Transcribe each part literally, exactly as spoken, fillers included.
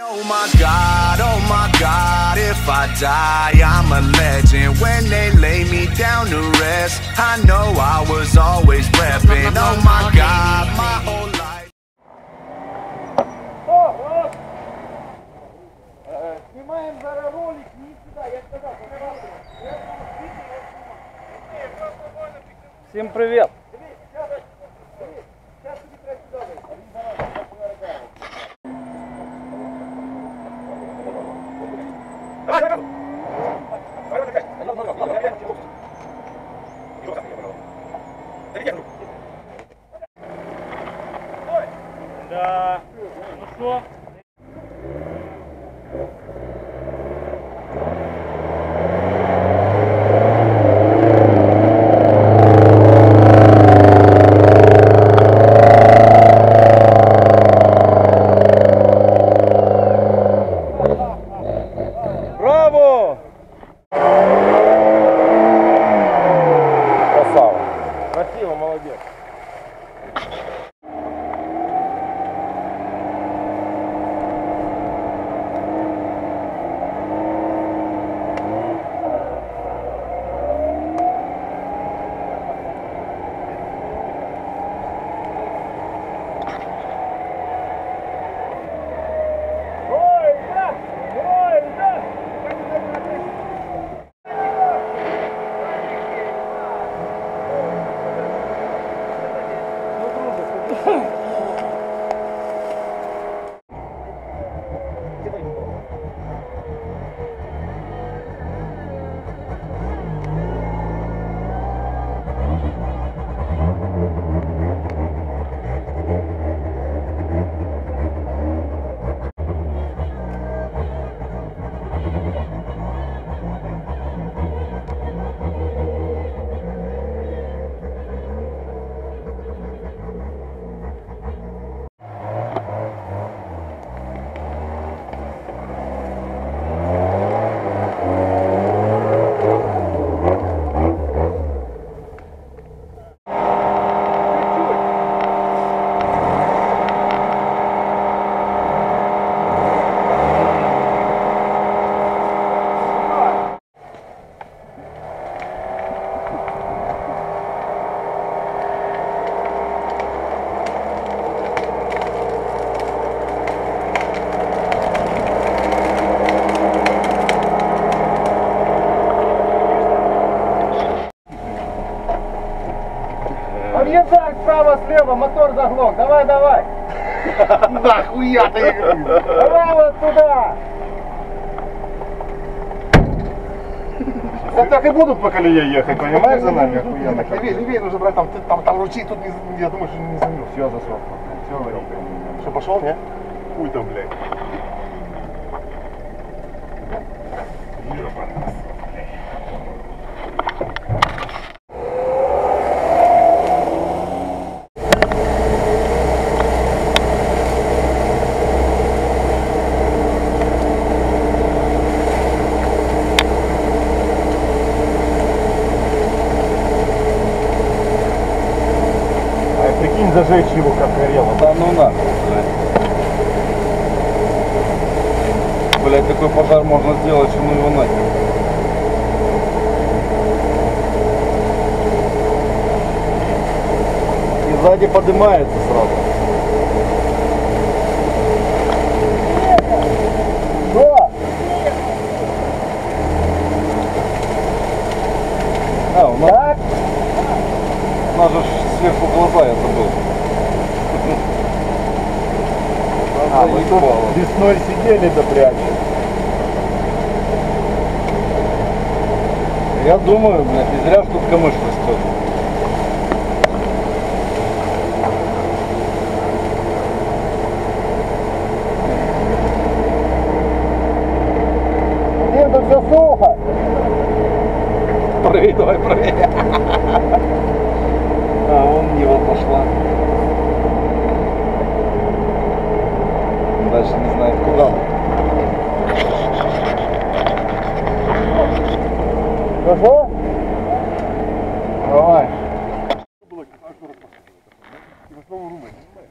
Oh my God, oh my God, if I die, I'm a legend. When they lay me down to rest, I know I was always repping. Oh my God, my whole life. Снимаем заработок, не сюда, я сказал, пожалуйста. Всем привет. Да, ну что? Браво! Красава! Красиво, молодец! Объезжай справа, слева, мотор заглох. Давай, давай. Нахуя ты? Давай вот туда. Так, так и будут по колее ехать, понимаешь, за нами охуенно. Левее, левее нужно брать, там, там, там ручей, тут не, я думаю, что не заметил. Все, засрок. Все, варил. Что, пошел, не? Хуй там, блядь. Зажечь его как горело. Да ну на, блядь. Блядь, такой пожар можно сделать, что ну его нахер. И сзади поднимается сразу. Что? А, у нас... Так? У нас же сверху глаза, я забыл. А, мы тут весной сидели да прячем. Я думаю, блядь, не зря, что тут камыш растет. Нет, тут все сухо. Прыгай, давай, прыгай. А, он в него пошла. Дальше не знает куда. Хорошо? Давай.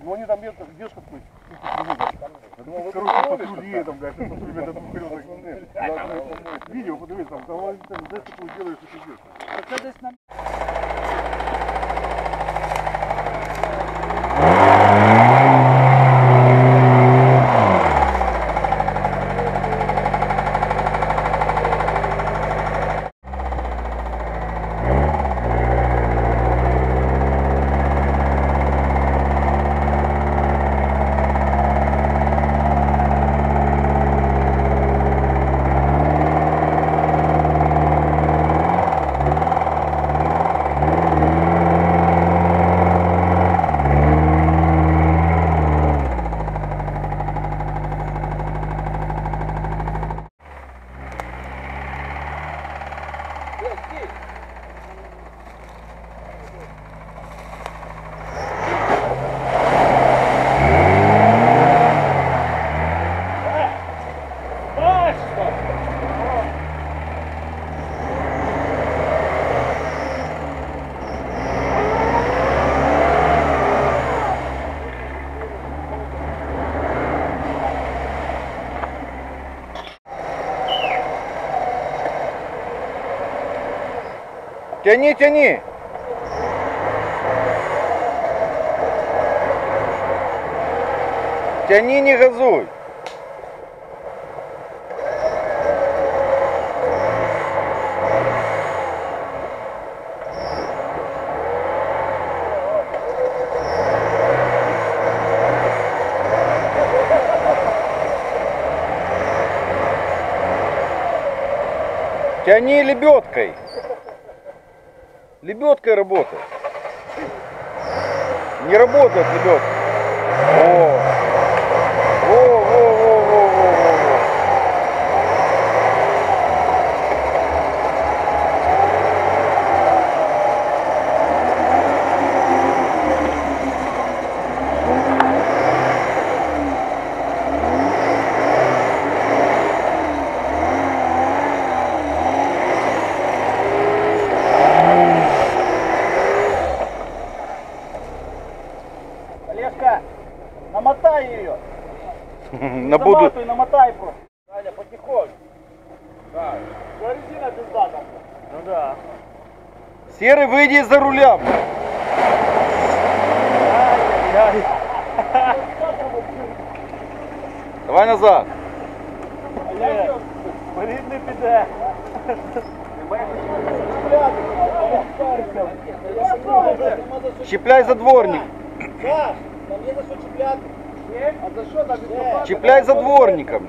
Но они там где-то, где шкафы? Короче, покрутили. светом, блядь, это двухкрылый туннель. Видео, подивись, там, там, десь такое делаешь, и сидишь. Так це десь на... Тяни, тяни! Тяни, не газуй! Тяни лебедкой! Лебедкой работает. Не работает лебедка. О. О, о, о, о, о, Набуду. Ты намотай просто. Саня, потихоньку. Да. Резина пизда там. Ну да. Серый, выйди из-за руля. Давай назад. Блин, беда. Щепляй за дворник. Да, но мне за что чеплять? Чепляй за дворником.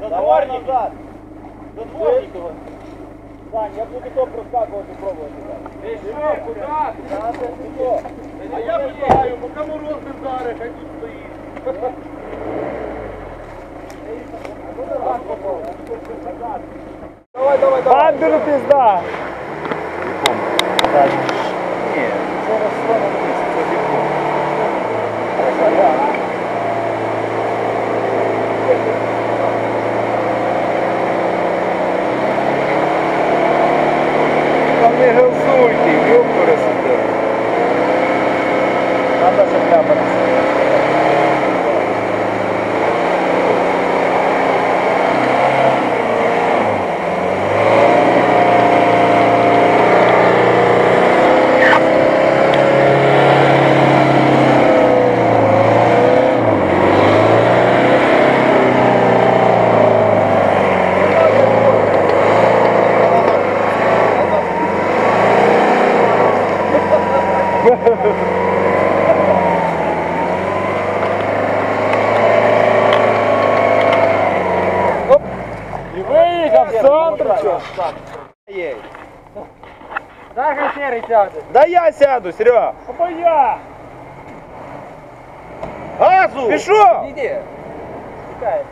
За дворником. За дворником. Сань, я буду то проскакивать и пробовать. Ты что, куда? А я понимаю, по кому розы дары, а тут стоит. Давай, давай, давай. Бамперу пизда. Нет. Там не голосуйте, ёпкара сюда. Там даже капаться. Да я сяду, Серега. Опа я. Газу. Пишу. Иди. Тикай.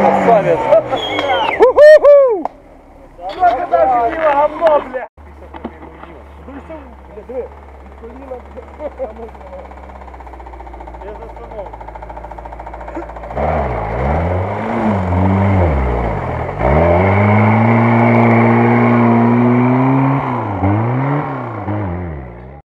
Красавец. Ху-ху-ху. Сколько даже пива говно, бля. Без остановки. All right.